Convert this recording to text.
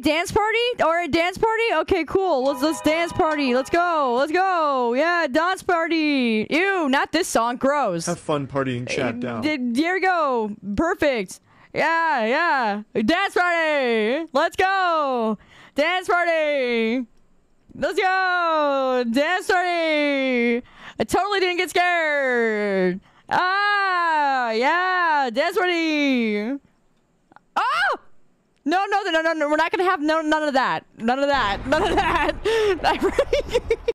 Dance party? Alright, dance party? Okay, cool. Let's dance party. Let's go. Let's go. Yeah, dance party. Ew, not this song. Gross. Have fun partying, chat down. There we go. Perfect. Yeah, yeah. Dance party. Let's go. Dance party. Let's go. Dance party. I totally didn't get scared. Ah, yeah. Dance party. Oh! No, we're not gonna have none of that. None of that.